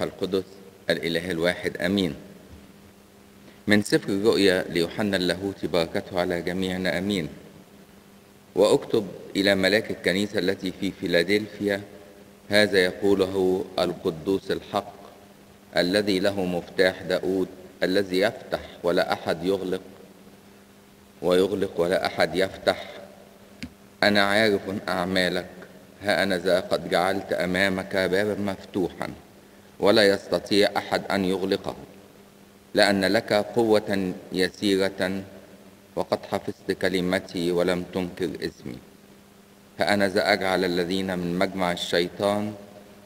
الروح القدس الإله الواحد أمين. من سفر الرؤيا ليوحنا اللاهوتي بركته على جميعنا أمين. وأكتب إلى ملاك الكنيسة التي في فيلادلفيا، هذا يقوله القدوس الحق الذي له مفتاح داود، الذي يفتح ولا أحد يغلق، ويغلق ولا أحد يفتح. أنا عارف أعمالك، ها أنا ذا قد جعلت أمامك بابا مفتوحا ولا يستطيع أحد أن يغلقه، لأن لك قوة يسيرة وقد حفظت كلمتي ولم تنكر اسمي. ها أنا ذا أجعل الذين من مجمع الشيطان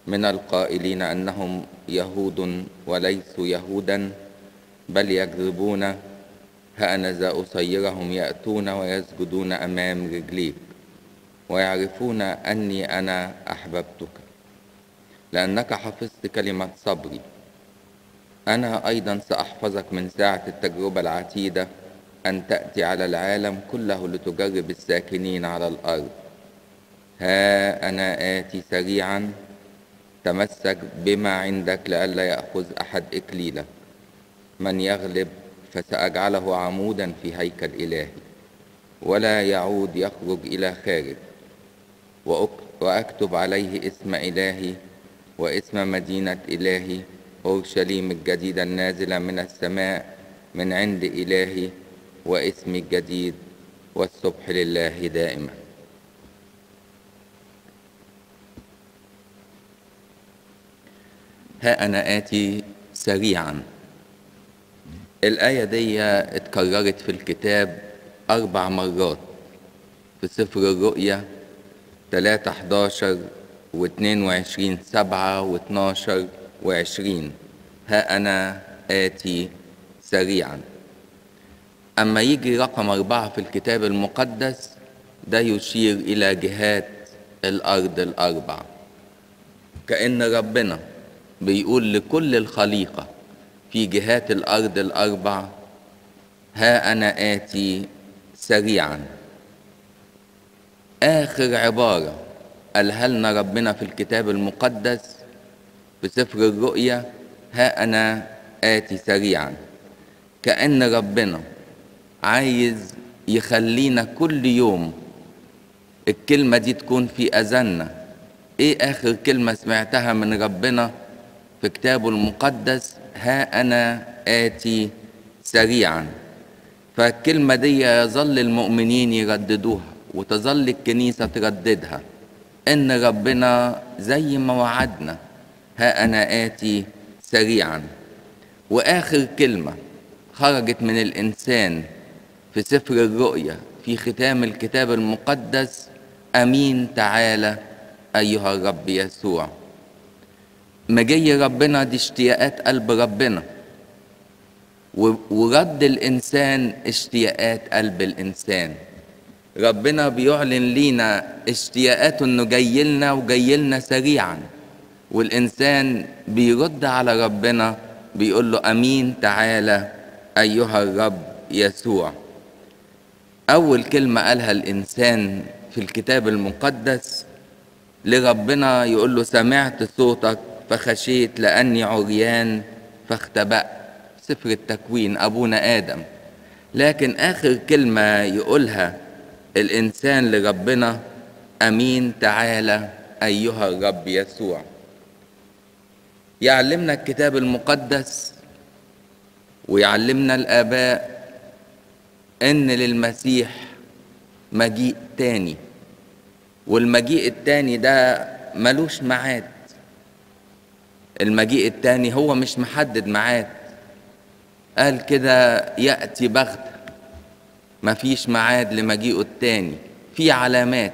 من القائلين أنهم يهود وليسوا يهودا بل يكذبون، ها أنا ذا أسيرهم يأتون ويسجدون أمام رجليك ويعرفون أني أنا أحببتك، لأنك حفظت كلمة صبري. أنا أيضا سأحفظك من ساعة التجربة العتيدة أن تأتي على العالم كله لتجرب الساكنين على الأرض. ها أنا آتي سريعا، تمسك بما عندك لئلا يأخذ أحد إكليلك. من يغلب فسأجعله عمودا في هيكل إلهي ولا يعود يخرج إلى خارج، وأكتب عليه اسم إلهي واسم مدينة إلهي أورشليم الجديدة النازلة من السماء من عند إلهي واسمي الجديد، والسبح لله دائما. ها أنا آتي سريعا. الآية دي اتكررت في الكتاب 4 مرات، في سفر الرؤيا 3:11 و22:7 و12:20. ها أنا آتي سريعا. أما يجي رقم 4 في الكتاب المقدس، ده يشير إلى جهات الأرض ال4، كأن ربنا بيقول لكل الخليقة في جهات الأرض ال4: ها أنا آتي سريعا. آخر عبارة قالها لنا ربنا في الكتاب المقدس في سفر الرؤيا: ها أنا آتي سريعا. كأن ربنا عايز يخلينا كل يوم الكلمة دي تكون في أذاننا. إيه آخر كلمة سمعتها من ربنا في كتابه المقدس؟ ها أنا آتي سريعا. فالكلمة دي يظل المؤمنين يرددوها وتظل الكنيسة ترددها، إن ربنا زي ما وعدنا ها أنا آتي سريعا. وآخر كلمة خرجت من الإنسان في سفر الرؤيا في ختام الكتاب المقدس: أمين، تعالى أيها الرب يسوع. مجي ربنا دي اشتياقات قلب ربنا، ورد الإنسان اشتياقات قلب الإنسان. ربنا بيعلن لينا اشتياقاته إنه جاي لنا، وجاي لنا سريعا، والإنسان بيرد على ربنا بيقول له: أمين، تعالى أيها الرب يسوع. أول كلمة قالها الإنسان في الكتاب المقدس لربنا يقول له: سمعت صوتك فخشيت لأني عريان فاختبأت. سفر التكوين، أبونا آدم. لكن آخر كلمة يقولها الإنسان لربنا: أمين، تعالى أيها الرب يسوع. يعلمنا الكتاب المقدس ويعلمنا الآباء إن للمسيح مجيء تاني، والمجيء التاني ده ملوش ميعاد. المجيء التاني هو مش محدد ميعاد، قال كده يأتي بغتة، مفيش ميعاد لمجيئه التاني، في علامات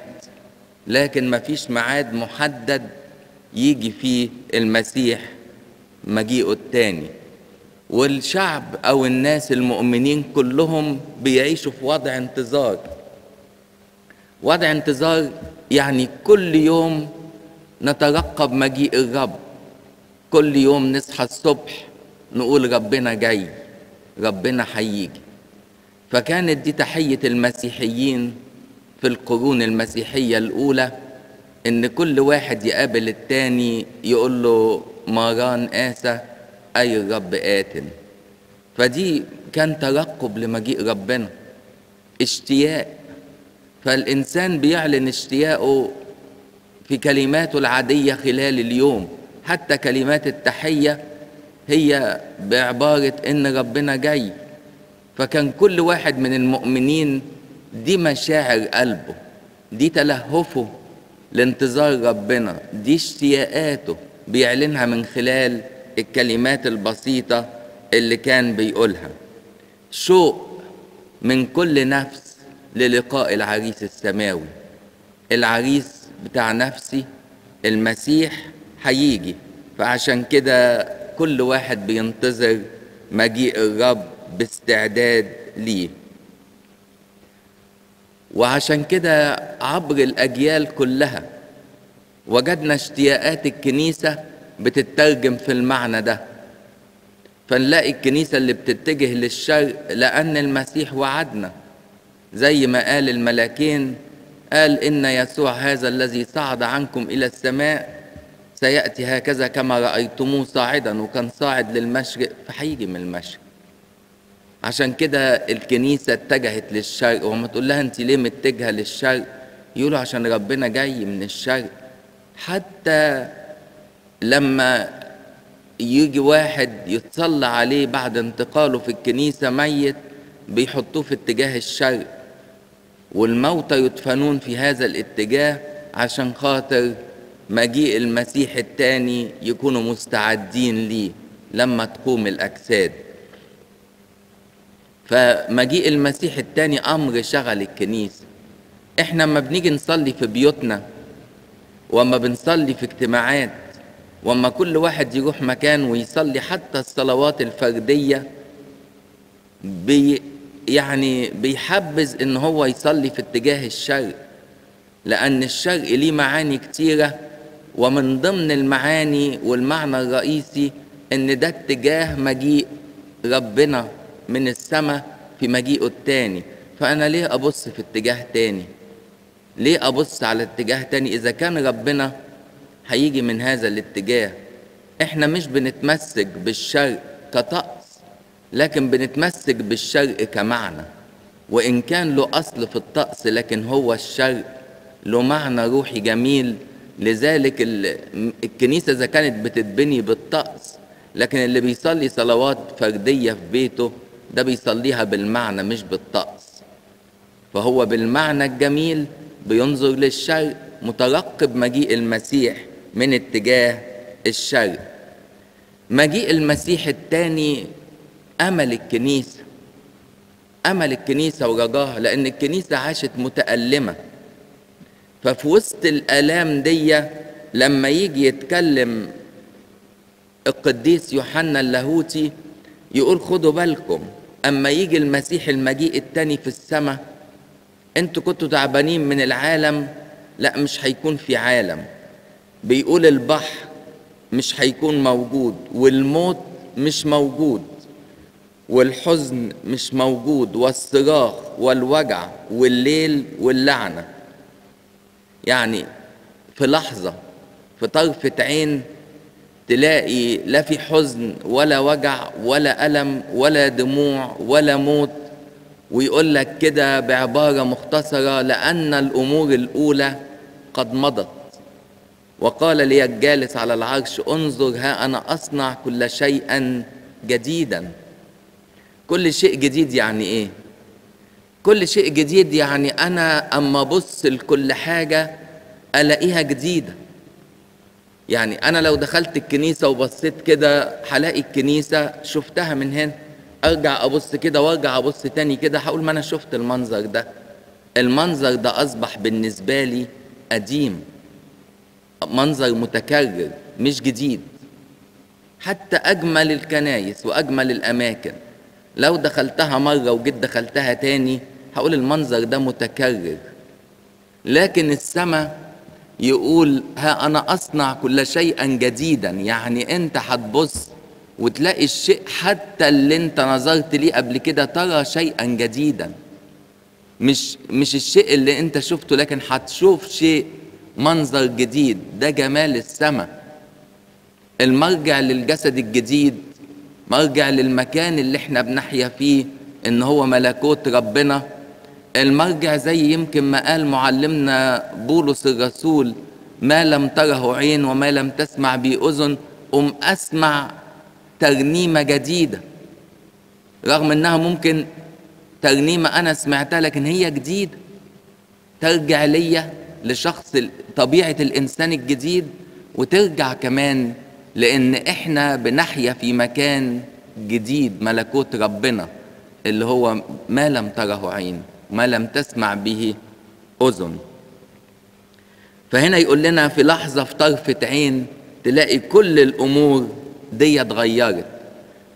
لكن مفيش ميعاد محدد يجي فيه المسيح مجيئه التاني. والشعب أو الناس المؤمنين كلهم بيعيشوا في وضع انتظار. وضع انتظار يعني كل يوم نترقب مجيء الرب، كل يوم نصحى الصبح نقول ربنا جاي، ربنا هيجي. فكانت دي تحية المسيحيين في القرون المسيحية الأولى، إن كل واحد يقابل التاني يقول له ماران آسى أي رب آتم. فدي كان ترقب لمجيء ربنا، اشتياق. فالإنسان بيعلن اشتياقه في كلماته العادية خلال اليوم، حتى كلمات التحية هي بعبارة إن ربنا جاي. فكان كل واحد من المؤمنين دي مشاعر قلبه، دي تلهفه لانتظار ربنا، دي اشتياقاته بيعلنها من خلال الكلمات البسيطة اللي كان بيقولها. شوق من كل نفس للقاء العريس السماوي. العريس بتاع نفسي المسيح هيجي، فعشان كده كل واحد بينتظر مجيء الرب باستعداد ليه. وعشان كده عبر الأجيال كلها وجدنا اشتياقات الكنيسة بتترجم في المعنى ده. فنلاقي الكنيسة اللي بتتجه للشرق لأن المسيح وعدنا، زي ما قال الملاكين، قال إن يسوع هذا الذي صعد عنكم إلى السماء سيأتي هكذا كما رأيتموه صاعدا، وكان صاعد للمشرق فهيجي من المشرق. عشان كده الكنيسة اتجهت للشرق. وما تقول لها انت ليه متجهة للشرق؟ يقولوا عشان ربنا جاي من الشرق. حتى لما يجي واحد يتصلى عليه بعد انتقاله في الكنيسة ميت بيحطوه في اتجاه الشرق، والموتى يدفنون في هذا الاتجاه عشان خاطر مجيء المسيح التاني يكونوا مستعدين ليه لما تقوم الأجساد. فمجيء المسيح التاني أمر شغل الكنيسة. إحنا لما بنيجي نصلي في بيوتنا، وما بنصلي في اجتماعات، وما كل واحد يروح مكان ويصلي حتى الصلوات الفردية، يعني بيحبذ إن هو يصلي في اتجاه الشرق، لأن الشرق ليه معاني كتيرة، ومن ضمن المعاني والمعنى الرئيسي إن ده اتجاه مجيء ربنا من السماء في مجيئه التاني. فأنا ليه أبص في اتجاه تاني؟ ليه أبص على اتجاه تاني إذا كان ربنا هيجي من هذا الاتجاه؟ إحنا مش بنتمسك بالشرق كطقس، لكن بنتمسك بالشرق كمعنى. وإن كان له أصل في الطقس، لكن هو الشرق له معنى روحي جميل. لذلك الكنيسة إذا كانت بتتبني بالطقس، لكن اللي بيصلي صلوات فردية في بيته ده بيصليها بالمعنى مش بالطقس. فهو بالمعنى الجميل بينظر للشرق، مترقب مجيء المسيح من اتجاه الشرق. مجيء المسيح التاني أمل الكنيسة، أمل الكنيسة ورجاها، لأن الكنيسة عاشت متألمة. ففي وسط الآلام دي لما يجي يتكلم القديس يوحنا اللاهوتي يقول خدوا بالكم، أما يجي المسيح المجيء التاني في السماء، أنتوا كنتوا تعبانين من العالم، لا مش هيكون في عالم. بيقول البحر مش هيكون موجود، والموت مش موجود، والحزن مش موجود، والصراخ والوجع والليل واللعنة. يعني في لحظة، في طرفة عين، تلاقي لا في حزن ولا وجع ولا ألم ولا دموع ولا موت. ويقول لك كده بعبارة مختصرة، لأن الأمور الأولى قد مضت. وقال لي الجالس على العرش انظر ها أنا أصنع كل شيئا جديدا. كل شيء جديد يعني إيه؟ كل شيء جديد يعني أنا أما أبص لكل حاجة ألاقيها جديدة. يعني أنا لو دخلت الكنيسة وبصيت كده هلاقي الكنيسة شفتها من هنا، أرجع أبص كده وأرجع أبص تاني كده، هقول ما أنا شفت المنظر ده. المنظر ده أصبح بالنسبة لي قديم، منظر متكرر مش جديد. حتى أجمل الكنايس وأجمل الأماكن لو دخلتها مرة وجيت دخلتها تاني هقول المنظر ده متكرر. لكن السماء يقول ها أنا أصنع كل شيئا جديدا، يعني أنت هتبص وتلاقي الشيء حتى اللي أنت نظرت ليه قبل كده ترى شيئا جديدا. مش الشيء اللي أنت شفته، لكن هتشوف شيء، منظر جديد. ده جمال السماء. المرجع للجسد الجديد، مرجع للمكان اللي احنا بنحيا فيه ان هو ملكوت ربنا، المرجع زي يمكن ما قال معلمنا بولس الرسول: ما لم تره عين وما لم تسمع به أذن قم أسمع ترنيمة جديدة، رغم انها ممكن ترنيمة انا سمعتها لكن هي جديدة ترجع ليا لشخص طبيعة الانسان الجديد، وترجع كمان لان احنا بنحيا في مكان جديد، ملكوت ربنا اللي هو ما لم تره عين وما لم تسمع به أذن. فهنا يقول لنا في لحظة في طرفة عين تلاقي كل الأمور دي اتغيرت،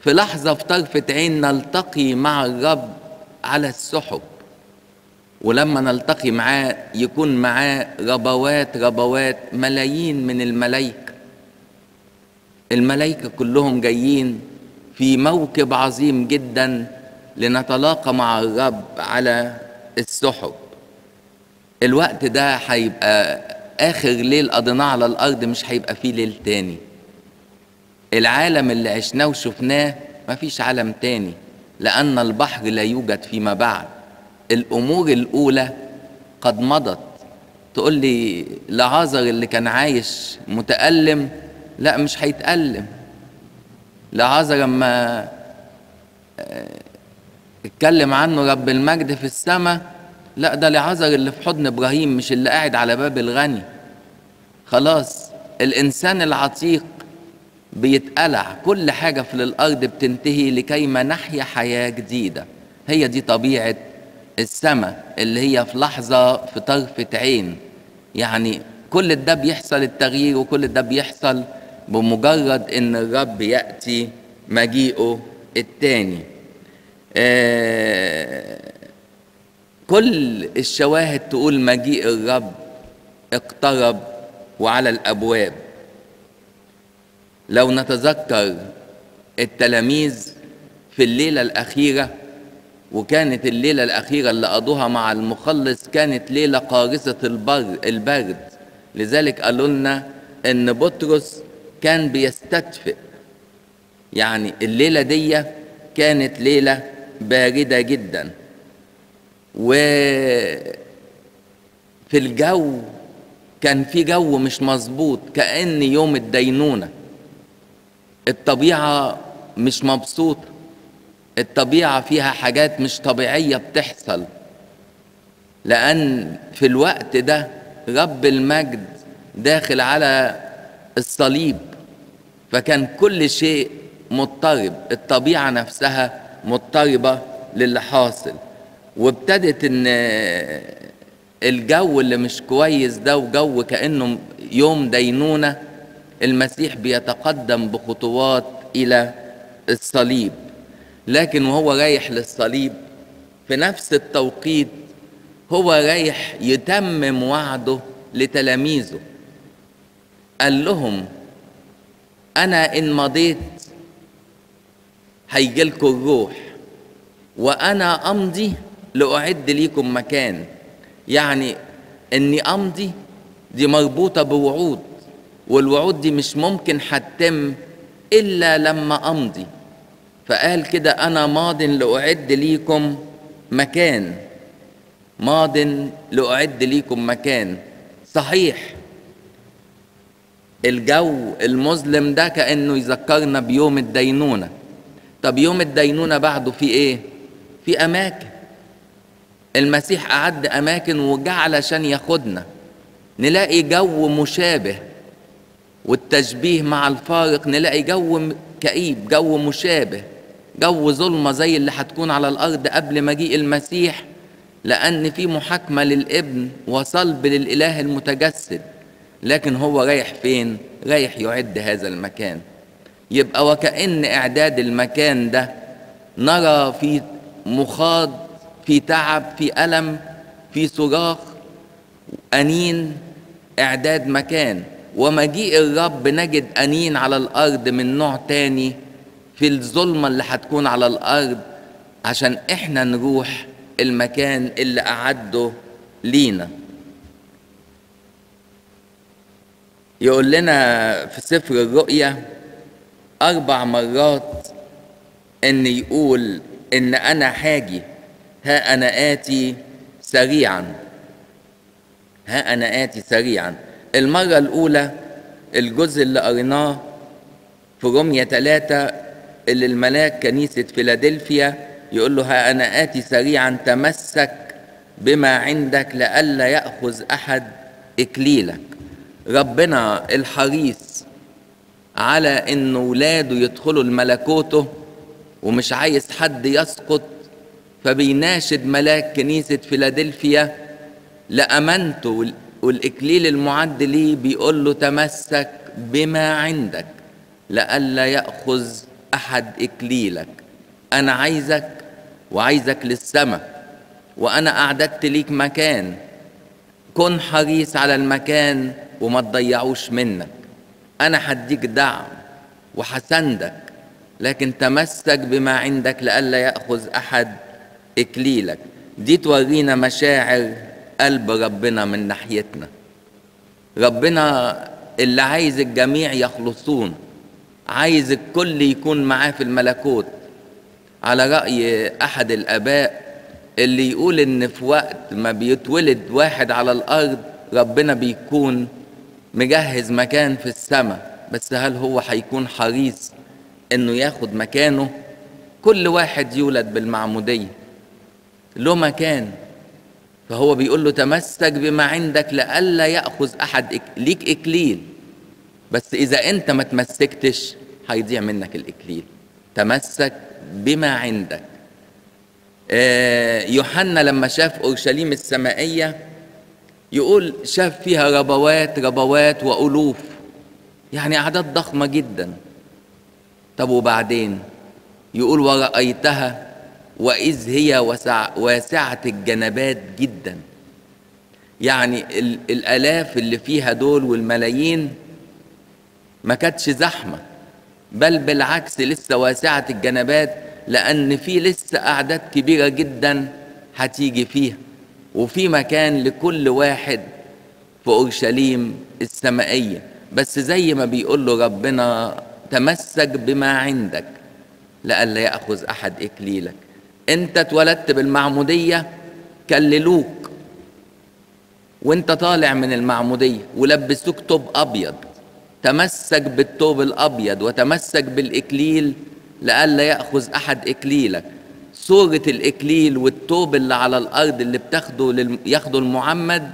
في لحظة في طرفة عين نلتقي مع الرب على السحب، ولما نلتقي معاه يكون معاه ربوات ربوات ملايين من الملائكة، الملائكة كلهم جايين في موكب عظيم جدا لنتلاقى مع الرب على السحب. الوقت ده هيبقى آخر ليل قضيناه على الأرض، مش هيبقى فيه ليل تاني. العالم اللي عشناه وشفناه مفيش عالم تاني، لأن البحر لا يوجد فيما بعد. الأمور الأولى قد مضت. تقول لي لعازر اللي كان عايش متألم، لا مش هيتألم. لعازر لما اتكلم عنه رب المجد في السماء، لا ده لعازر اللي في حضن إبراهيم مش اللي قاعد على باب الغني. خلاص الإنسان العتيق بيتقلع، كل حاجة في الأرض بتنتهي لكيما نحيا حياة جديدة. هي دي طبيعة السماء اللي هي في لحظة في طرفة عين، يعني كل ده بيحصل التغيير، وكل ده بيحصل بمجرد إن الرب يأتي مجيئه التاني. كل الشواهد تقول مجيء الرب اقترب وعلى الأبواب. لو نتذكر التلاميذ في الليلة الأخيرة، وكانت الليلة الأخيرة اللي قضوها مع المخلص كانت ليلة قارصة البرد، لذلك قالوا لنا إن بطرس كان بيستدفئ، يعني الليلة دي كانت ليلة باردة جدا، وفي الجو كان في جو مش مظبوط، كأن يوم الدينونة. الطبيعة مش مبسوطة، الطبيعة فيها حاجات مش طبيعية بتحصل، لأن في الوقت ده رب المجد داخل على الصليب، فكان كل شيء مضطرب، الطبيعة نفسها مضطربة للي حاصل. وابتدت ان الجو اللي مش كويس ده، وجو كأنه يوم دينونة، المسيح بيتقدم بخطوات إلى الصليب، لكن وهو رايح للصليب في نفس التوقيت هو رايح يتمم وعده لتلاميذه. قال لهم: أنا إن مضيت هيجيلكم الروح، وأنا أمضي لأعد ليكم مكان. يعني إني أمضي دي مربوطة بوعود، والوعود دي مش ممكن هتتم إلا لما أمضي. فقال كده: أنا ماضٍ لأعد ليكم مكان، ماضٍ لأعد ليكم مكان. صحيح الجو المظلم ده كأنه يذكرنا بيوم الدينونة. طب يوم الدينونة بعده في إيه؟ في أماكن. المسيح أعد أماكن وجعل عشان ياخدنا. نلاقي جو مشابه، والتشبيه مع الفارق، نلاقي جو كئيب، جو مشابه، جو ظلمة زي اللي هتكون على الأرض قبل مجيء المسيح، لأن في محاكمة للابن وصلب للإله المتجسد. لكن هو رايح فين؟ رايح يعد هذا المكان. يبقى وكأن إعداد المكان ده نرى في مخاض، في تعب، في ألم، في صراخ، أنين، إعداد مكان. ومجيء الرب نجد أنين على الأرض من نوع تاني في الظلمة اللي هتكون على الأرض، عشان إحنا نروح المكان اللي أعده لينا. يقول لنا في سفر الرؤيا 4 مرات ان يقول ان انا حاجي، ها انا اتي سريعا، ها انا اتي سريعا. المرة الاولى الجزء اللي قريناه في رومية 3 اللي الملاك كنيسة فيلادلفيا يقول له ها انا اتي سريعا تمسك بما عندك لئلا يأخذ احد اكليلك. ربنا الحريص على ان ولاده يدخلوا لملكوته ومش عايز حد يسقط، فبيناشد ملاك كنيسة فيلادلفيا لأمانته والإكليل المعد ليه، بيقول له تمسك بما عندك لئلا يأخذ أحد إكليلك. أنا عايزك وعايزك للسماء، وأنا أعددت ليك مكان، كن حريص على المكان وما تضيعوش منك. أنا هديك دعم وحسندك، لكن تمسك بما عندك لئلا يأخذ أحد إكليلك. دي تورينا مشاعر قلب ربنا من ناحيتنا. ربنا اللي عايز الجميع يخلصون، عايز الكل يكون معاه في الملكوت. على رأي أحد الآباء اللي يقول إن في وقت ما بيتولد واحد على الأرض ربنا بيكون مجهز مكان في السماء، بس هل هو هيكون حريص إنه ياخد مكانه؟ كل واحد يولد بالمعمودية له مكان، فهو بيقول له تمسك بما عندك لئلا يأخذ أحد ليك إكليل، بس إذا أنت ما تمسكتش هيضيع منك الإكليل. تمسك بما عندك. يوحنا لما شاف أورشليم السمائية يقول شاف فيها ربوات ربوات وألوف، يعني أعداد ضخمة جدا. طب وبعدين يقول ورأيتها وإذ هي واسعة الجنبات جدا، يعني الآلاف اللي فيها دول والملايين ما كانتش زحمة، بل بالعكس لسه واسعة الجنبات، لأن في لسه أعداد كبيرة جدا هتيجي فيها، وفي مكان لكل واحد في أورشليم السمائية. بس زي ما بيقول له ربنا تمسك بما عندك لئلا يأخذ أحد إكليلك. أنت اتولدت بالمعمودية كللوك وأنت طالع من المعمودية ولبسوك ثوب أبيض، تمسك بالثوب الأبيض وتمسك بالإكليل لئلا يأخذ أحد إكليلك. صورة الإكليل والثوب اللي على الأرض اللي بتاخده ياخده المعمد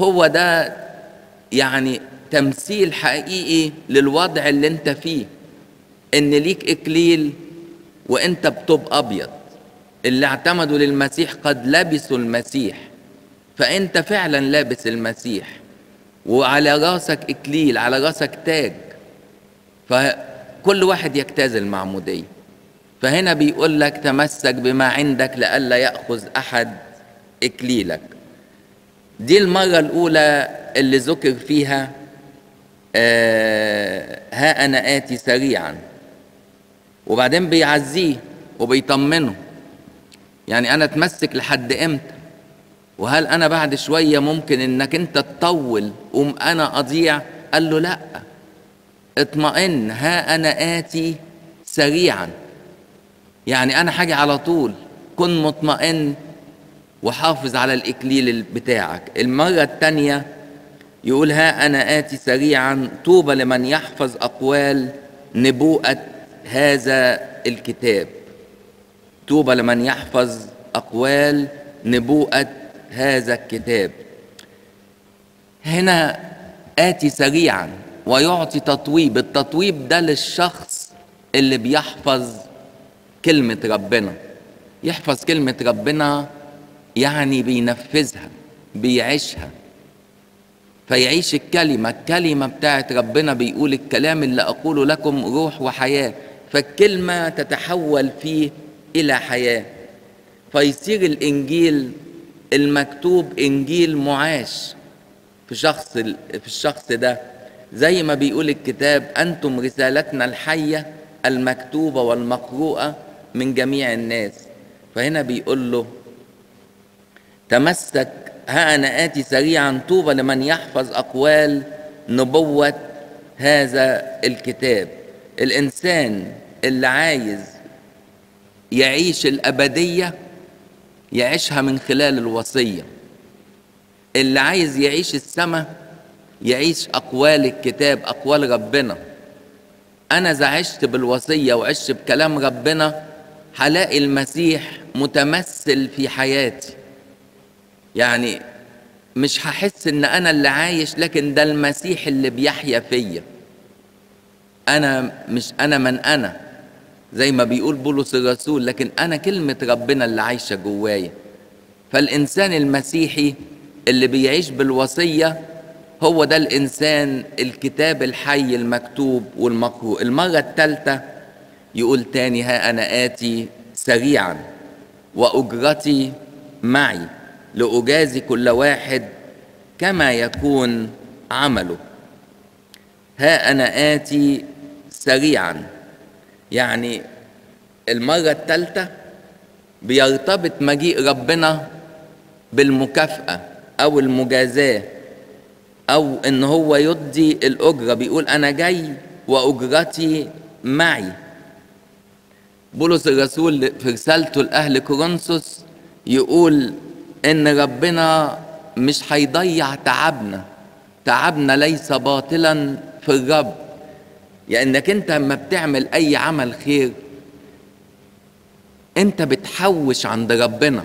هو ده، يعني تمثيل حقيقي للوضع اللي أنت فيه، إن ليك إكليل وأنت بثوب أبيض. اللي اعتمدوا للمسيح قد لبسوا المسيح، فأنت فعلا لابس المسيح وعلى راسك إكليل، على راسك تاج. فكل واحد يجتاز المعمودية. فهنا بيقول لك تمسك بما عندك لئلا يأخذ أحد إكليلك. دي المرة الأولى اللي ذكر فيها ها أنا آتي سريعا، وبعدين بيعزيه وبيطمنه، يعني أنا اتمسك لحد إمتى؟ وهل أنا بعد شوية ممكن إنك أنت تطول أنا أضيع؟ قال له لأ، اطمئن، ها أنا آتي سريعا، يعني أنا حاجة على طول. كن مطمئن وحافظ على الإكليل بتاعك. المرة الثانية يقول ها أنا آتي سريعا، طوبى لمن يحفظ أقوال نبوءة هذا الكتاب. طوبى لمن يحفظ أقوال نبوءة هذا الكتاب. هنا آتي سريعا ويعطي تطويب. التطويب ده للشخص اللي بيحفظ كلمة ربنا. يحفظ كلمة ربنا يعني بينفذها بيعيشها، فيعيش الكلمة. الكلمة بتاعت ربنا، بيقول الكلام اللي أقوله لكم روح وحياة، فالكلمة تتحول فيه إلى حياة، فيصير الإنجيل المكتوب إنجيل معاش في الشخص ده. زي ما بيقول الكتاب أنتم رسالتنا الحية المكتوبة والمقروءة من جميع الناس. فهنا بيقول له تمسك، ها أنا آتي سريعا، طوبى لمن يحفظ أقوال نبوة هذا الكتاب. الإنسان اللي عايز يعيش الأبدية يعيشها من خلال الوصية، اللي عايز يعيش السماء يعيش أقوال الكتاب، أقوال ربنا. أنا إذا عشت بالوصية وعشت بكلام ربنا هلاقي المسيح متمثل في حياتي، يعني مش هحس إن أنا اللي عايش، لكن ده المسيح اللي بيحيا فيا. أنا مش أنا من أنا زي ما بيقول بولس الرسول، لكن أنا كلمة ربنا اللي عايشة جوايا. فالإنسان المسيحي اللي بيعيش بالوصية هو ده الإنسان الكتاب الحي المكتوب والمقروء. المرة الثالثة يقول تاني: ها أنا آتي سريعا وأجرتي معي لأجازي كل واحد كما يكون عمله. ها أنا آتي سريعا، يعني المرة الثالثة بيرتبط مجيء ربنا بالمكافأة أو المجازاة أو إن هو يدي الأجرة. بيقول أنا جاي وأجرتي معي. بولس الرسول في رسالته لأهل كورنثوس يقول إن ربنا مش هيضيع تعبنا، تعبنا ليس باطلا في الرب. لأنك يعني أنت لما بتعمل أي عمل خير أنت بتحوش عند ربنا،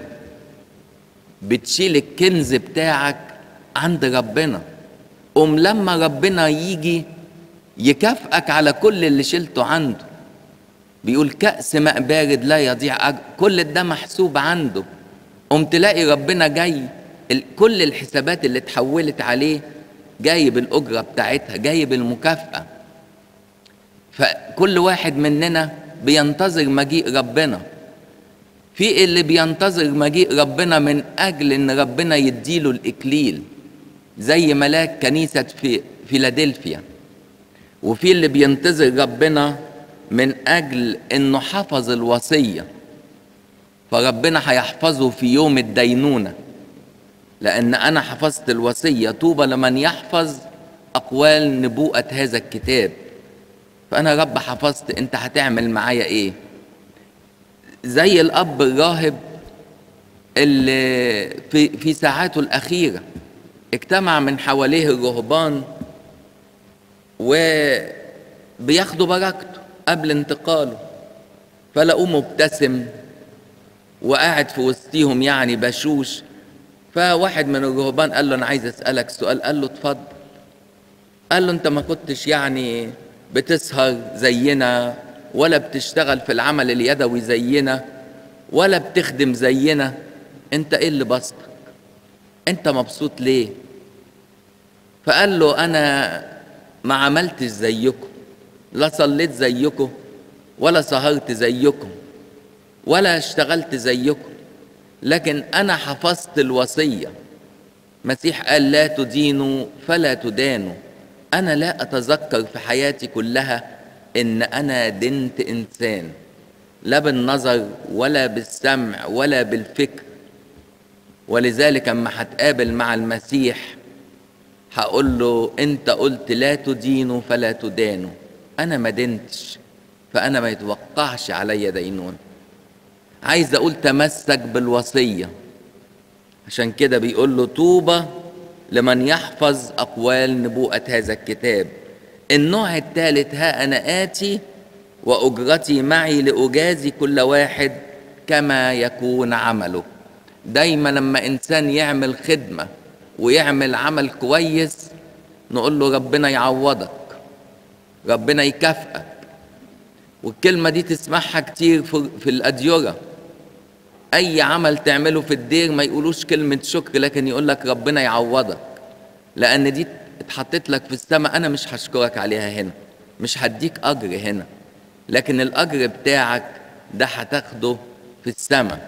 بتشيل الكنز بتاعك عند ربنا، لما ربنا يجي يكافئك على كل اللي شلته عنده. بيقول كأس ماء بارد لا يضيع، كل ده محسوب عنده. تلاقي ربنا جاي كل الحسابات اللي اتحولت عليه جايب الأجرة بتاعتها، جايب المكافأة. فكل واحد مننا بينتظر مجيء ربنا. في اللي بينتظر مجيء ربنا من أجل إن ربنا يديله الإكليل زي ملاك كنيسة في فيلادلفيا، وفي اللي بينتظر ربنا من أجل إنه حفظ الوصية، فربنا هيحفظه في يوم الدينونة، لأن أنا حفظت الوصية. طوبى لمن يحفظ أقوال نبوءة هذا الكتاب. فأنا رب حفظت، أنت هتعمل معايا إيه؟ زي الأب الراهب اللي في ساعاته الأخيرة اجتمع من حواليه الرهبان وبياخدوا بركته قبل انتقاله، فلقوه مبتسم وقاعد في وسطيهم يعني بشوش. فواحد من الرهبان قال له: أنا عايز أسألك سؤال. قال له: اتفضل. قال له: أنت ما كنتش يعني بتسهر زينا، ولا بتشتغل في العمل اليدوي زينا، ولا بتخدم زينا، أنت إيه اللي بسطك؟ أنت مبسوط ليه؟ فقال له: أنا ما عملتش زيكم، لا صليت زيكم، ولا سهرت زيكم، ولا اشتغلت زيكم، لكن أنا حفظت الوصية. المسيح قال: لا تدينوا فلا تدانوا. أنا لا أتذكر في حياتي كلها إن أنا دنت إنسان، لا بالنظر ولا بالسمع ولا بالفكر. ولذلك أما هتقابل مع المسيح هقول له: أنت قلت لا تدينوا فلا تدانوا، أنا ما دنتش، فأنا ما يتوقعش علي دينون. عايز أقول تمسك بالوصية. عشان كده بيقول له: طوبى لمن يحفظ أقوال نبوءة هذا الكتاب. النوع الثالث: ها أنا آتي وأجرتي معي لأجازي كل واحد كما يكون عمله. دايما لما إنسان يعمل خدمة ويعمل عمل كويس نقول له: ربنا يعوضك، ربنا يكافئك. والكلمة دي تسمعها كتير في الأديرة. أي عمل تعمله في الدير ما يقولوش كلمة شكر، لكن يقول لك ربنا يعوضك، لأن دي اتحطت لك في السماء. أنا مش هشكرك عليها هنا، مش هديك أجر هنا، لكن الأجر بتاعك ده هتاخده في السماء.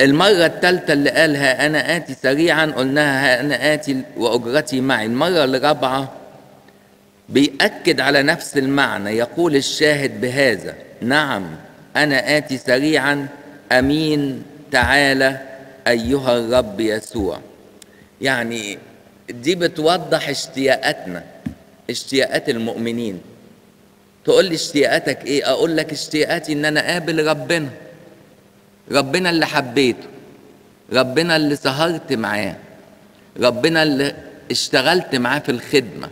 المرة الثالثة اللي قالها أنا آتي سريعا قلناها أنا آتي وأجرتي معي. المرة الرابعة بيأكد على نفس المعنى. يقول الشاهد بهذا: نعم أنا آتي سريعا، أمين، تعالى أيها الرب يسوع. يعني دي بتوضح اشتياقاتنا، اشتياقات المؤمنين. تقول لي اشتياقاتك ايه؟ اقول لك اشتياقاتي ان انا اقابل ربنا، ربنا اللي حبيته، ربنا اللي سهرت معاه، ربنا اللي اشتغلت معاه في الخدمة،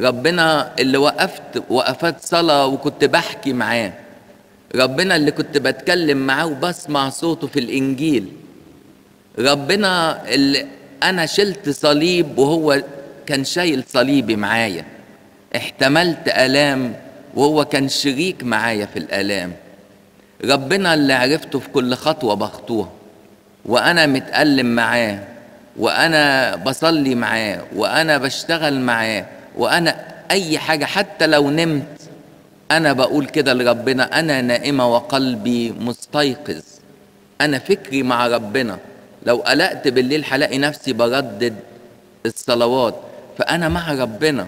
ربنا اللي وقفت وقفات صلاة وكنت بحكي معاه، ربنا اللي كنت بتكلم معاه وبسمع صوته في الإنجيل، ربنا اللي أنا شلت صليب وهو كان شايل صليبي معايا، احتملت آلام وهو كان شريك معايا في الآلام، ربنا اللي عرفته في كل خطوة بخطوها وأنا متألم معاه، وأنا بصلي معاه، وأنا بشتغل معاه، وأنا أي حاجة حتى لو نمت أنا بقول كده لربنا أنا نائمة وقلبي مستيقظ، أنا فكري مع ربنا، لو قلقت بالليل هلاقي نفسي بردد الصلوات، فأنا مع ربنا.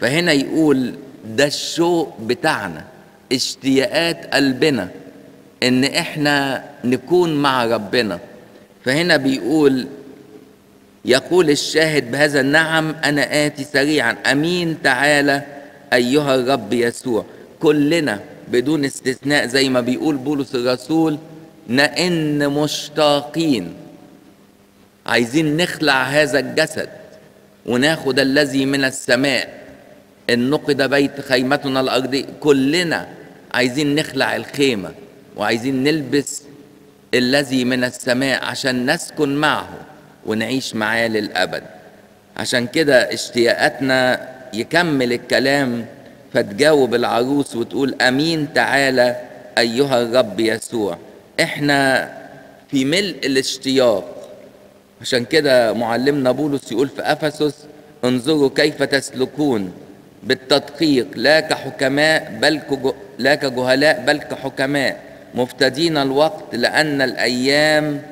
فهنا يقول ده الشوق بتاعنا، اشتياقات قلبنا إن إحنا نكون مع ربنا. فهنا بيقول يقول الشاهد بهذا النعم أنا آتي سريعا، أمين تعالى أيها الرب يسوع. كلنا بدون استثناء زي ما بيقول بولس الرسول نئن مشتاقين، عايزين نخلع هذا الجسد وناخد الذي من السماء إن نقد بيت خيمتنا الأرضية. كلنا عايزين نخلع الخيمة وعايزين نلبس الذي من السماء عشان نسكن معه ونعيش معاه للأبد. عشان كده اشتياقاتنا يكمل الكلام فتجاوب العروس وتقول أمين تعالى أيها الرب يسوع. احنا في ملء الاشتياق. عشان كده معلمنا بولس يقول في أفسس انظروا كيف تسلكون بالتدقيق، لا كحكماء بل لا كجهلاء بل كحكماء، مفتدين الوقت لأن الأيام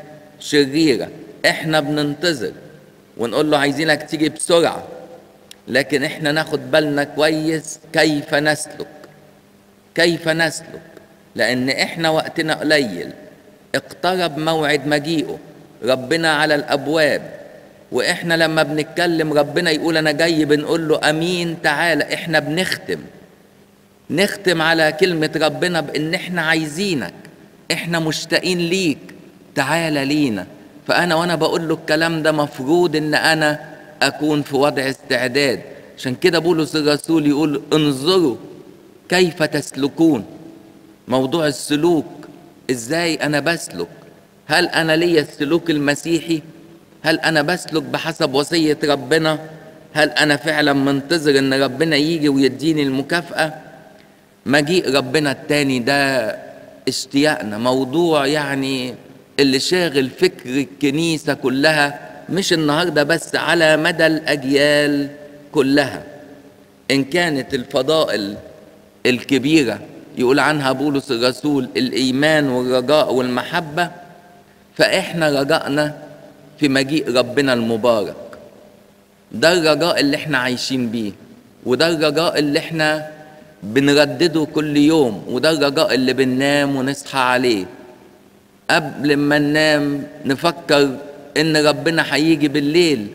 شريرة. احنا بننتظر ونقول له عايزينك تيجي بسرعة، لكن احنا ناخد بالنا كويس كيف نسلك، كيف نسلك، لأن احنا وقتنا قليل، اقترب موعد مجيئه، ربنا على الأبواب، واحنا لما بنتكلم ربنا يقول أنا جاي بنقول له أمين تعالى. احنا بنختم، نختم على كلمة ربنا بإن احنا عايزينك، احنا مشتاقين ليك، تعالى لينا. فأنا وأنا بقول له الكلام ده مفروض إن أنا أكون في وضع استعداد. عشان كده بولس الرسول يقول انظروا كيف تسلكون، موضوع السلوك، إزاي أنا بسلك، هل أنا ليا السلوك المسيحي، هل أنا بسلك بحسب وصية ربنا، هل أنا فعلا منتظر إن ربنا يجي ويديني المكافأة. مجيء ربنا التاني ده اشتياقنا، موضوع يعني اللي شاغل فكر الكنيسة كلها، مش النهاردة بس، على مدى الأجيال كلها. إن كانت الفضائل الكبيرة يقول عنها بولس الرسول الإيمان والرجاء والمحبة، فإحنا رجائنا في مجيء ربنا المبارك. ده الرجاء اللي إحنا عايشين بيه، وده الرجاء اللي إحنا بنردده كل يوم، وده الرجاء اللي بننام ونصحى عليه. قبل ما ننام نفكر إن ربنا هيجي بالليل،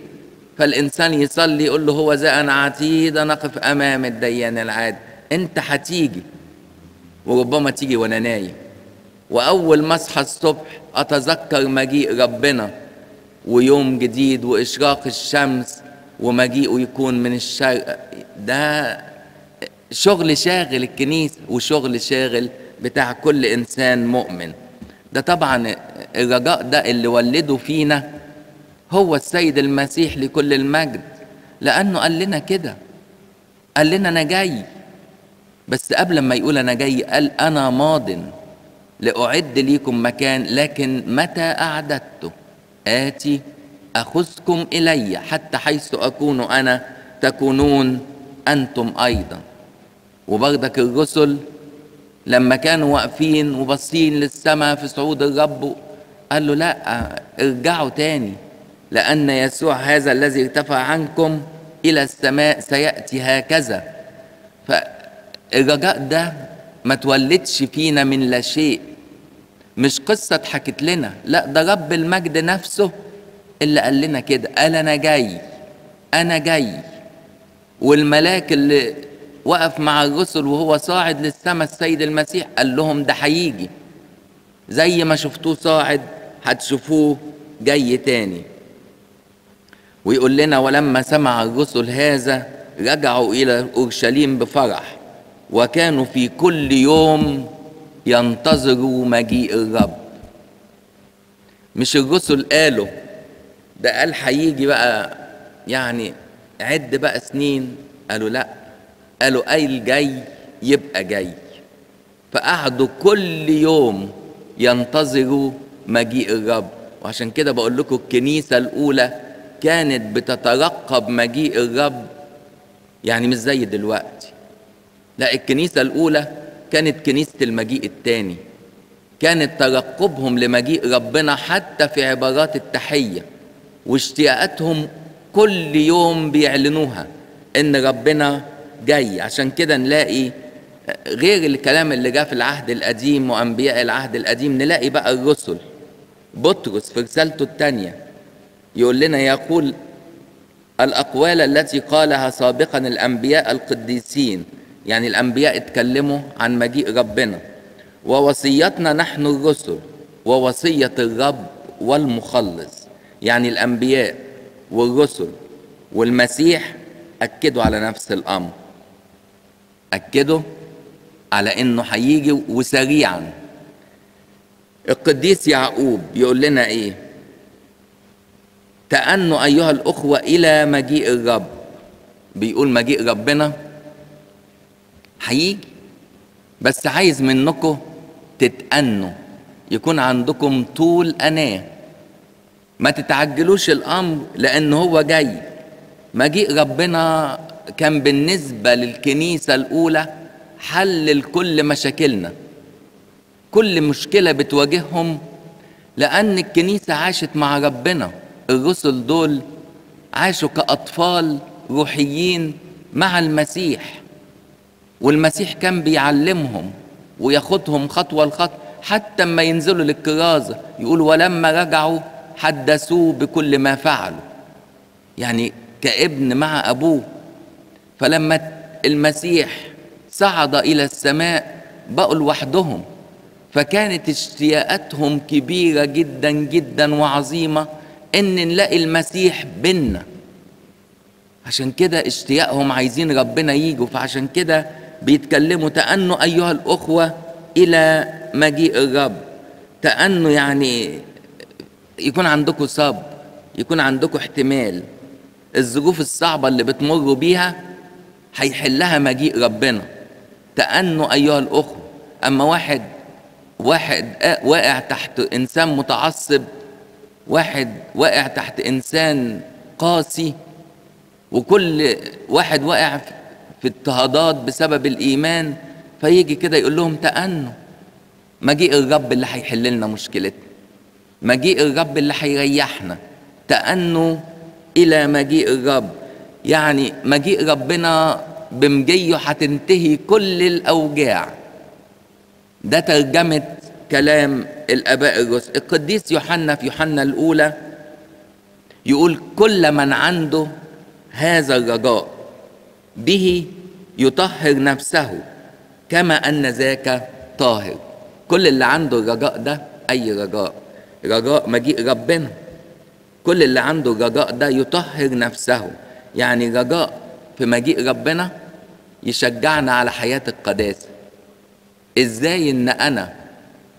فالإنسان يصلي يقول له هو زي أنا عتيد أنا أقف أمام الديان العادل. أنت هتيجي، وربما تيجي وأنا نايم، وأول ما أصحى الصبح أتذكر مجيء ربنا ويوم جديد وإشراق الشمس ومجيئه يكون من الشرق. ده شغل شاغل الكنيسة وشغل شاغل بتاع كل إنسان مؤمن. ده طبعا الرجاء ده اللي ولده فينا هو السيد المسيح لكل المجد، لأنه قال لنا كده، قال لنا أنا جاي. بس قبل ما يقول أنا جاي قال أنا ماضٍ لأعد ليكم مكان، لكن متى أعددته آتي أخذكم إلي حتى حيث أكون أنا تكونون أنتم أيضا. وبردك الرسل لما كانوا واقفين وبصين للسماء في صعود الرب قال له لا ارجعوا تاني، لأن يسوع هذا الذي ارتفع عنكم إلى السماء سيأتي هكذا. فالرجاء ده ما تولدش فينا من لا شيء، مش قصة اتحكت لنا، لا ده رب المجد نفسه اللي قال لنا كده، قال أنا جاي أنا جاي. والملاك اللي وقف مع الرسل وهو صاعد للسماء السيد المسيح قال لهم ده هيجي زي ما شفتوه صاعد هتشوفوه جاي تاني. ويقول لنا ولما سمع الرسل هذا رجعوا إلى أورشليم بفرح وكانوا في كل يوم ينتظروا مجيء الرب. مش الرسل قالوا، ده قال هيجي بقى يعني عد بقى سنين، قالوا لا، قالوا قايل جاي يبقى جاي. فقعدوا كل يوم ينتظروا مجيء الرب. وعشان كده بقول لكم الكنيسة الأولى كانت بتترقب مجيء الرب، يعني مش زي دلوقتي. لا، الكنيسة الأولى كانت كنيسة المجيء الثاني، كانت ترقبهم لمجيء ربنا حتى في عبارات التحية واشتياقاتهم، كل يوم بيعلنوها إن ربنا جاي. عشان كده نلاقي غير الكلام اللي جاء في العهد القديم وأنبياء العهد القديم، نلاقي بقى الرسل. بطرس في رسالته الثانية يقول لنا يقول الأقوال التي قالها سابقا الأنبياء القديسين، يعني الأنبياء اتكلموا عن مجيء ربنا، ووصيتنا نحن الرسل ووصية الرب والمخلص. يعني الأنبياء والرسل والمسيح أكدوا على نفس الأمر، أكدوا على إنه هيجي وسريعا. القديس يعقوب يقول لنا إيه؟ تأنوا أيها الأخوة إلى مجيء الرب. بيقول مجيء ربنا هيجي، بس عايز منكم تتأنوا، يكون عندكم طول أناة، ما تتعجلوش الأمر لأن هو جاي. مجيء ربنا كان بالنسبة للكنيسة الأولى حل لكل مشاكلنا، كل مشكلة بتواجههم، لأن الكنيسة عاشت مع ربنا. الرسل دول عاشوا كأطفال روحيين مع المسيح، والمسيح كان بيعلمهم وياخدهم خطوة لخطوة حتى ما ينزلوا للكرازة. يقول ولما رجعوا حدثوه بكل ما فعلوا، يعني كابن مع أبوه. فلما المسيح صعد إلى السماء بقوا لوحدهم، فكانت اشتياقاتهم كبيرة جدا جدا وعظيمة إن نلاقي المسيح بينا. عشان كده اشتياقهم عايزين ربنا ييجوا، فعشان كده بيتكلموا تأنوا أيها الأخوة إلى مجيء الرب. تأنوا يعني يكون عندكم صبر، يكون عندكم احتمال. الظروف الصعبة اللي بتمروا بيها هيحلها مجيء ربنا. تأنوا أيها الأخوة. أما واحد واقع تحت إنسان متعصب، واحد واقع تحت إنسان قاسي، وكل واحد واقع في اضطهادات بسبب الإيمان، فيجي كده يقول لهم تأنوا مجيء الرب اللي هيحل لنا مشكلتنا، مجيء الرب اللي هيريحنا. تأنوا إلى مجيء الرب، يعني مجيء ربنا بمجيه هتنتهي كل الأوجاع. ده ترجمة كلام الآباء الرسل. القديس يوحنا في يوحنا الأولى يقول كل من عنده هذا الرجاء به يطهر نفسه كما أن ذاك طاهر. كل اللي عنده الرجاء ده، أي رجاء، رجاء مجيء ربنا، كل اللي عنده الرجاء ده يطهر نفسه. يعني رجاء في مجيء ربنا يشجعنا على حياة القداسة. إزاي إن أنا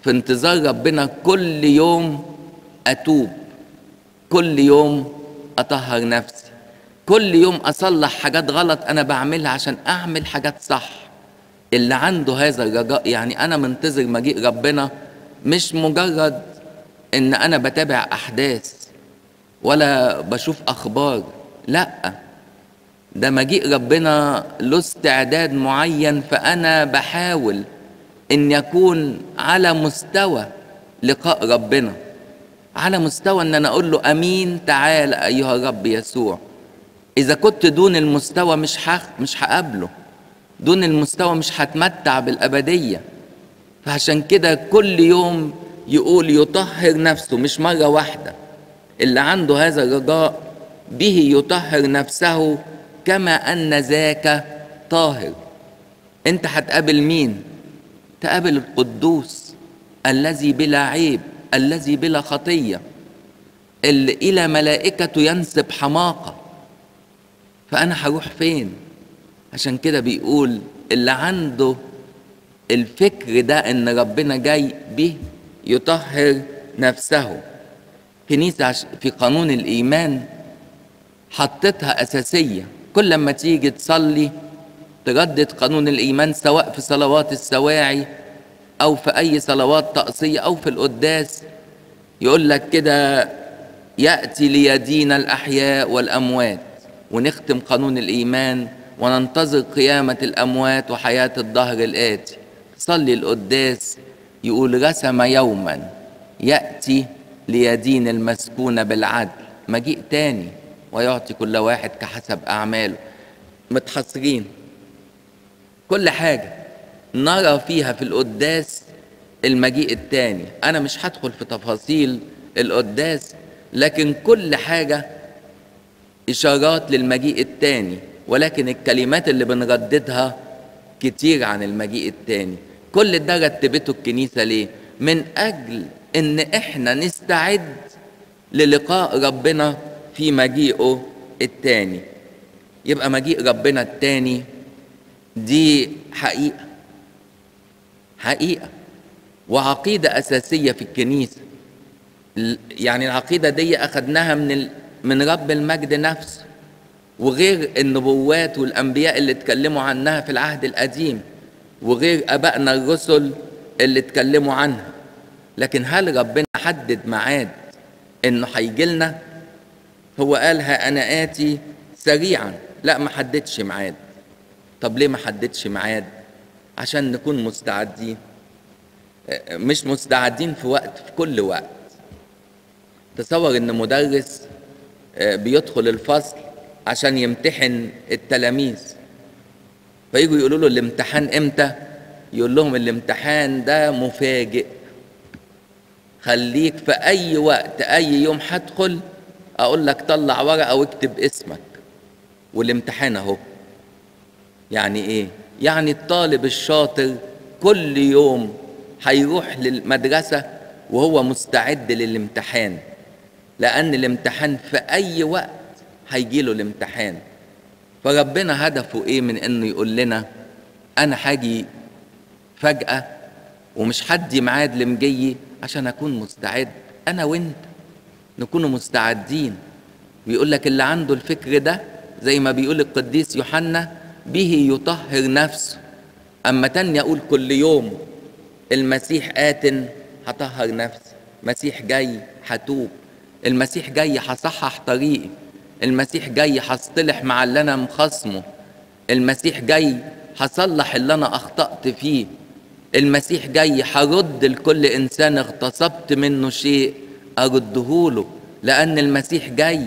في انتظار ربنا كل يوم أتوب، كل يوم أطهر نفسي، كل يوم أصلح حاجات غلط أنا بعملها عشان أعمل حاجات صح. اللي عنده هذا الرجاء، يعني أنا منتظر مجيء ربنا، مش مجرد إن أنا بتابع أحداث ولا بشوف أخبار، لأ، ده مجيء ربنا له استعداد معين. فأنا بحاول إن يكون على مستوى لقاء ربنا، على مستوى إن أنا أقول له أمين تعال أيها الرب يسوع. إذا كنت دون المستوى مش هقابله، دون المستوى مش هتمتع بالأبدية. فعشان كده كل يوم يقول يطهر نفسه، مش مرة واحدة. اللي عنده هذا الرجاء به يطهر نفسه كما أن ذاك طاهر. أنت هتقابل مين؟ تقابل القدوس الذي بلا عيب، الذي بلا خطية، اللي إلى ملائكته ينسب حماقة. فأنا هروح فين؟ عشان كده بيقول اللي عنده الفكر ده إن ربنا جاي به يطهر نفسه. كنيسة في قانون الإيمان حطتها أساسية، كل لما تيجي تصلي تردد قانون الإيمان، سواء في صلوات السواعي أو في أي صلوات تقصية أو في القداس، يقول لك كده يأتي ليدين الأحياء والأموات، ونختم قانون الإيمان وننتظر قيامة الأموات وحياة الدهر الآتي. صلي القداس يقول رسم يوما يأتي ليدين المسكون بالعدل، مجيء تاني ويعطي كل واحد كحسب أعماله. متحصرين كل حاجة نرى فيها في القداس المجيء التاني. أنا مش هدخل في تفاصيل القداس، لكن كل حاجة إشارات للمجيء التاني، ولكن الكلمات اللي بنرددها كتير عن المجيء التاني. كل ده رتبته الكنيسة ليه؟ من أجل إن إحنا نستعد للقاء ربنا في مجيئه التاني. يبقى مجيء ربنا التاني دي حقيقة وعقيدة أساسية في الكنيسة. يعني العقيدة دي أخدناها من رب المجد نفسه، وغير النبوات والأنبياء اللي اتكلموا عنها في العهد القديم، وغير أبائنا الرسل اللي اتكلموا عنها. لكن هل ربنا حدد ميعاد إنه هيجي لنا؟ هو قالها أنا آتي سريعا، لا ما حددش ميعاد. طب ليه ما حددش ميعاد؟ عشان نكون مستعدين. مش مستعدين في وقت، في كل وقت. تصور إن مدرس بيدخل الفصل عشان يمتحن التلاميذ، فيجوا يقولوا له الامتحان امتى؟ يقول لهم الامتحان ده مفاجئ، خليك في أي وقت، أي يوم هدخل أقول لك طلع ورقة واكتب اسمك والامتحان أهو. يعني إيه؟ يعني الطالب الشاطر كل يوم هيروح للمدرسة وهو مستعد للامتحان، لأن الامتحان في أي وقت هيجيله الامتحان. فربنا هدفه إيه من إنه يقول لنا أنا هاجي فجأة ومش هدي ميعاد لمجيي؟ عشان أكون مستعد، أنا وأنت نكون مستعدين. بيقول لك اللي عنده الفكر ده زي ما بيقول القديس يوحنا به يطهر نفسه. أما تاني أقول كل يوم المسيح آتٍ هطهر نفسي، المسيح جاي هتوب، المسيح جاي هصحح طريقي، المسيح جاي هصطلح مع اللي أنا مخاصمه، المسيح جاي هصلح اللي أنا أخطأت فيه، المسيح جاي هرد لكل إنسان اغتصبت منه شيء أردهوله، لأن المسيح جاي.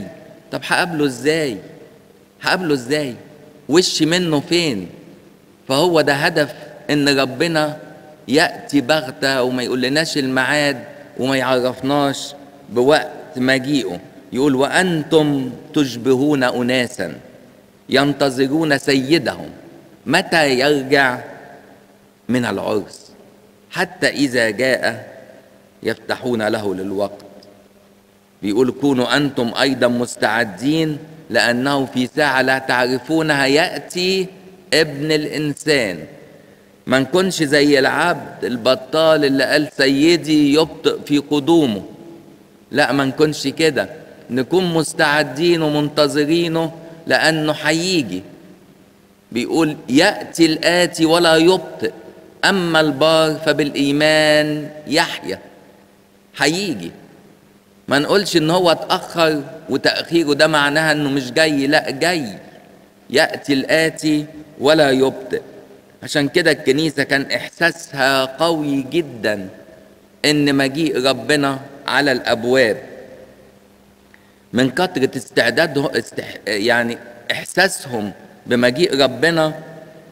طب هقابله إزاي؟ هقابله إزاي؟ وشي منه فين؟ فهو ده هدف إن ربنا يأتي بغتة وما يقولناش الميعاد وما يعرفناش بوقت مجيئه. يقول وأنتم تشبهون أناسا ينتظرون سيدهم متى يرجع من العرس، حتى إذا جاء يفتحون له للوقت. بيقول كونوا أنتم أيضا مستعدين، لأنه في ساعة لا تعرفونها يأتي ابن الإنسان. ما نكونش زي العبد البطال اللي قال سيدي يبطئ في قدومه، لا ما نكونش كده، نكون مستعدين ومنتظرينه لأنه هيجي. بيقول يأتي الآتي ولا يبطئ، أما البار فبالإيمان يحيا. هيجي، ما نقولش إن هو اتأخر وتأخيره ده معناها إنه مش جاي، لا جاي. يأتي الآتي ولا يبطئ. عشان كده الكنيسة كان إحساسها قوي جدا إن مجيء ربنا على الأبواب، من كثرة استعدادهم، يعني إحساسهم بمجيء ربنا،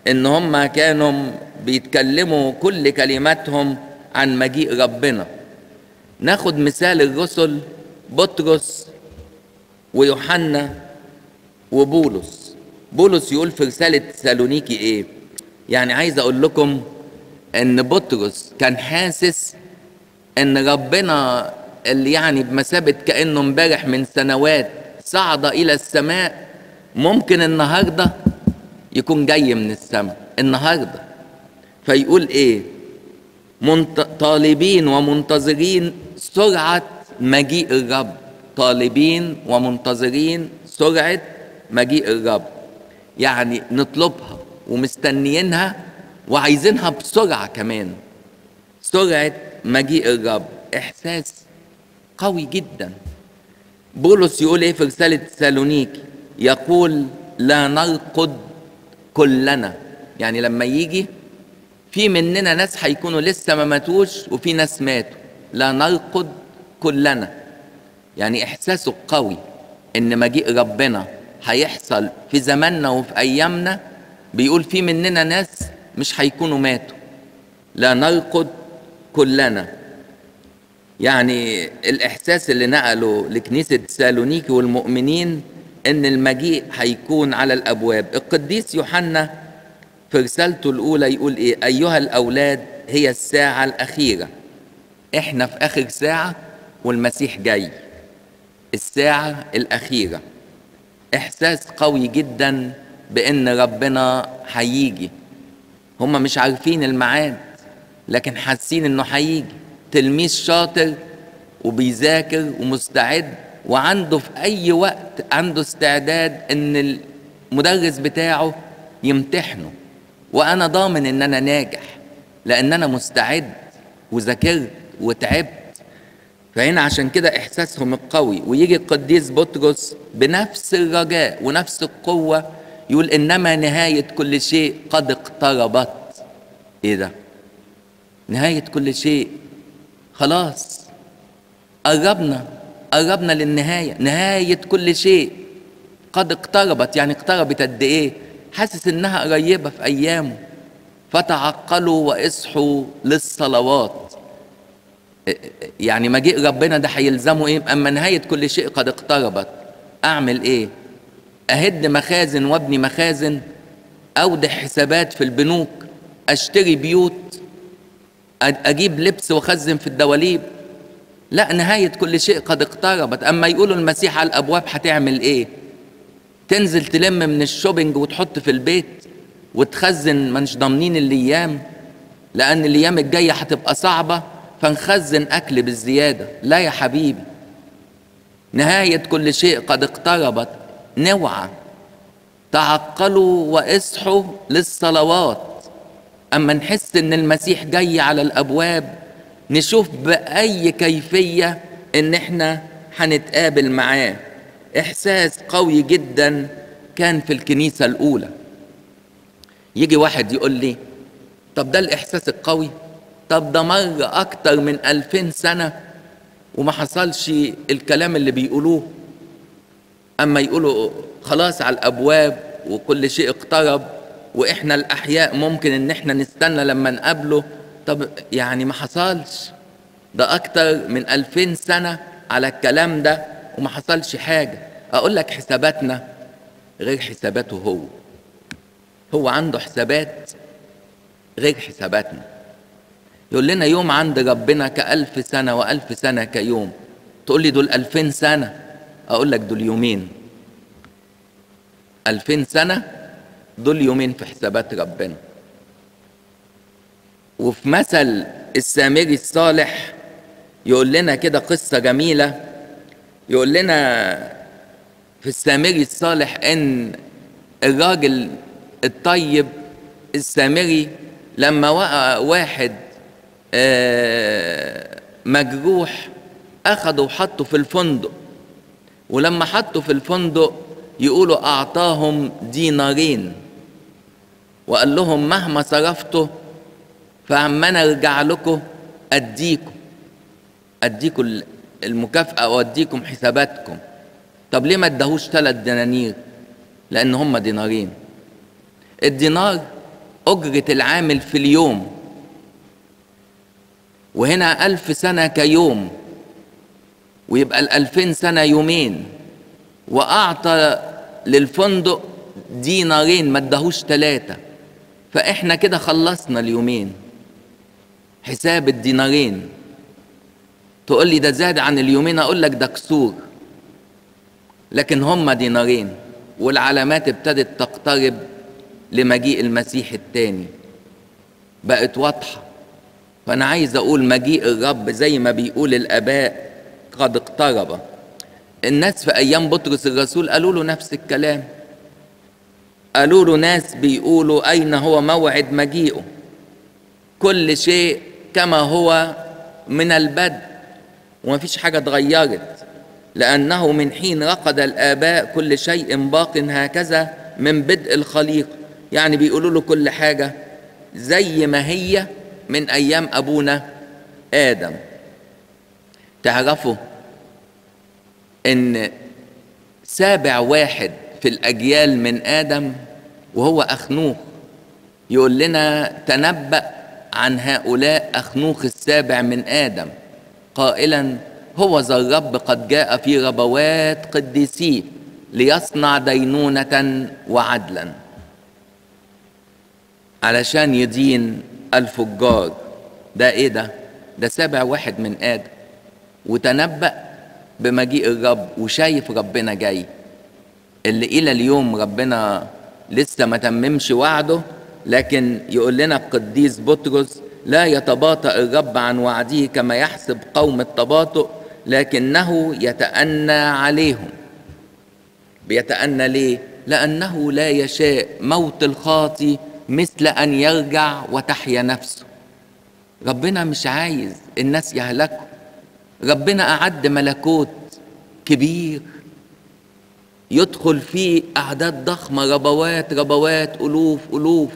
إن هم كانوا بيتكلموا كل كلماتهم عن مجيء ربنا. ناخد مثال الرسل بطرس ويوحنا وبولس. بولس يقول في رسالة تسالونيكي ايه؟ يعني عايز اقول لكم ان بطرس كان حاسس ان ربنا اللي يعني بمثابة كأنه امبارح من سنوات صعد الى السماء ممكن النهاردة يكون جاي من السماء النهاردة. فيقول ايه؟ طالبين ومنتظرين سرعة مجيء الرب. طالبين ومنتظرين سرعة مجيء الرب، يعني نطلبها ومستنيينها وعايزينها بسرعة كمان. سرعة مجيء الرب إحساس قوي جدا. بولس يقول إيه في رسالة تسالونيكي؟ يقول لا نرقد كلنا، يعني لما يجي في مننا ناس هيكونوا لسه ما ماتوش وفي ناس ماتوا. لا نرقد كلنا، يعني إحساسه قوي إن مجيء ربنا هيحصل في زماننا وفي أيامنا. بيقول في مننا ناس مش هيكونوا ماتوا. لا نرقد كلنا، يعني الإحساس اللي نقله لكنيسة تسالونيكي والمؤمنين إن المجيء هيكون على الأبواب. القديس يوحنا في رسالته الأولى يقول إيه؟ أيها الأولاد هي الساعة الأخيرة. إحنا في آخر ساعة والمسيح جاي، الساعة الأخيرة. إحساس قوي جدا بإن ربنا هيجي. هم مش عارفين الميعاد لكن حاسين إنه هيجي. تلميذ شاطر وبيذاكر ومستعد وعنده في أي وقت عنده استعداد إن المدرس بتاعه يمتحنه، وأنا ضامن إن أنا ناجح لأن أنا مستعد وذاكرت وتعبت. فهنا عشان كده إحساسهم القوي. ويجي القديس بطرس بنفس الرجاء ونفس القوة يقول إنما نهاية كل شيء قد اقتربت. إيه ده؟ نهاية كل شيء خلاص، قربنا للنهاية. نهاية كل شيء قد اقتربت، يعني اقتربت قد إيه؟ حاسس إنها قريبة في أيامه. فتعقلوا وإصحوا للصلوات، يعني مجيء ربنا ده هيلزمه ايه؟ اما نهايه كل شيء قد اقتربت اعمل ايه؟ اهد مخازن وابني مخازن، اودع حسابات في البنوك، اشتري بيوت، اجيب لبس واخزن في الدواليب. لا، نهايه كل شيء قد اقتربت. اما يقولوا المسيح على الابواب هتعمل ايه؟ تنزل تلم من الشوبينج وتحط في البيت وتخزن؟ مش ضامنين الايام، لان الايام الجايه هتبقى صعبه فنخزن أكل بالزيادة. لا يا حبيبي، نهاية كل شيء قد اقتربت. نوعى، تعقلوا واصحوا للصلوات. أما نحس إن المسيح جاي على الأبواب نشوف بأي كيفية إن إحنا هنتقابل معاه. إحساس قوي جدا كان في الكنيسة الأولى. يجي واحد يقول لي طب ده الإحساس القوي؟ طب ده مر أكتر من 2000 سنة وما حصلش الكلام اللي بيقولوه. أما يقولوا خلاص على الأبواب وكل شيء اقترب وإحنا الأحياء ممكن إن إحنا نستنى لما نقابله، طب يعني ما حصلش، ده أكتر من 2000 سنة على الكلام ده وما حصلش حاجة. أقول لك حساباتنا غير حساباته، هو عنده حسابات غير حساباتنا. يقول لنا يوم عند ربنا ك1000 سنة و1000 سنة كيوم. تقول لي دول 2000 سنة، أقول لك دول يومين. 2000 سنة دول يومين في حسابات ربنا. وفي مثل السامري الصالح يقول لنا كده قصة جميلة. يقول لنا في السامري الصالح إن الراجل الطيب السامري لما وقع واحد مجروح أخده وحطه في الفندق، ولما حطه في الفندق يقولوا أعطاهم دينارين وقال لهم مهما صرفته فعما أنا أرجع لكم أديكم المكافأة وأديكم حساباتكم. طب ليه ما ادهوش 3 دنانير؟ لأن هم دينارين. الدينار أجرة العامل في اليوم، وهنا 1000 سنة كيوم، ويبقى 2000 سنة يومين، وأعطى للفندق دينارين، ما اداهوش 3، فإحنا كده خلصنا اليومين حساب الدينارين. تقول لي ده زاد عن اليومين، أقول لك ده كسور، لكن هما دينارين. والعلامات ابتدت تقترب لمجيء المسيح الثاني، بقت واضحة. فأنا عايز أقول مجيء الرب زي ما بيقول الآباء قد اقترب. الناس في أيام بطرس الرسول قالوا له نفس الكلام، قالوا له ناس بيقولوا أين هو موعد مجيئه، كل شيء كما هو من البدء ومفيش حاجة اتغيرت، لأنه من حين رقد الآباء كل شيء باق هكذا من بدء الخليقة. يعني بيقولوا له كل حاجة زي ما هي من أيام أبونا آدم. تعرفوا إن 7 في الأجيال من آدم وهو أخنوخ، يقول لنا تنبأ عن هؤلاء أخنوخ 7 من آدم قائلا هو ذا الرب قد جاء في ربوات قديسيه ليصنع دينونة وعدلا علشان يدين الفجار. ده ايه ده؟ ده 7 من آدم، وتنبأ بمجيء الرب وشايف ربنا جاي. اللي إلى اليوم ربنا لسه ما تممش وعده، لكن يقول لنا القديس بطرس لا يتباطأ الرب عن وعده كما يحسب قوم التباطؤ، لكنه يتأنى عليهم. بيتأنى ليه؟ لأنه لا يشاء موت الخاطي مثل أن يرجع وتحيا نفسه. ربنا مش عايز الناس يهلكوا، ربنا أعد ملكوت كبير يدخل فيه أعداد ضخمة، ربوات ربوات، ألوف ألوف.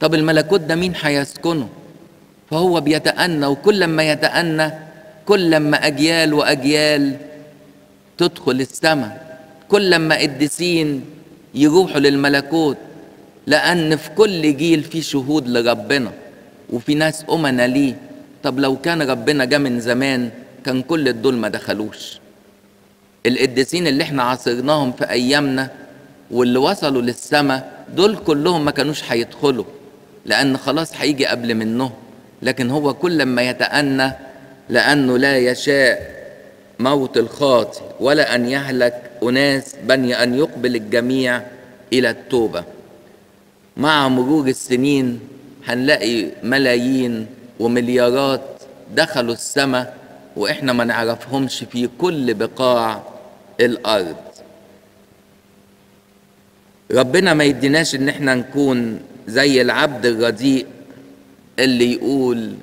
طب الملكوت ده مين هيسكنه؟ فهو بيتأنى، وكل ما يتأنى كل ما أجيال وأجيال تدخل السماء، كل ما قديسين يروحوا للملكوت، لأن في كل جيل في شهود لربنا وفي ناس أمنا ليه. طب لو كان ربنا جه من زمان كان كل الدول ما دخلوش. القديسين اللي احنا عاصرناهم في أيامنا واللي وصلوا للسماء دول كلهم ما كانوش هيدخلوا، لأن خلاص هيجي قبل منه. لكن هو كل ما يتأنى لأنه لا يشاء موت الخاطئ ولا أن يهلك أناس، بل أن يقبل الجميع إلى التوبة. مع مرور السنين هنلاقي ملايين ومليارات دخلوا السماء وإحنا ما نعرفهمش في كل بقاع الأرض. ربنا ما يديناش إن إحنا نكون زي العبد الرديء اللي يقول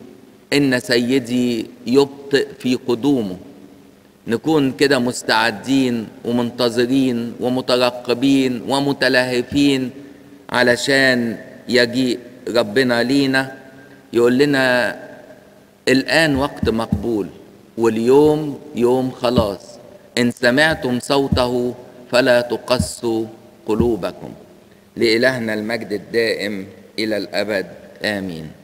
إن سيدي يبطئ في قدومه، نكون كده مستعدين ومنتظرين ومترقبين ومتلهفين علشان يجيء ربنا لينا. يقول لنا الآن وقت مقبول واليوم يوم خلاص، إن سمعتم صوته فلا تقسوا قلوبكم. لإلهنا المجد الدائم إلى الأبد، آمين.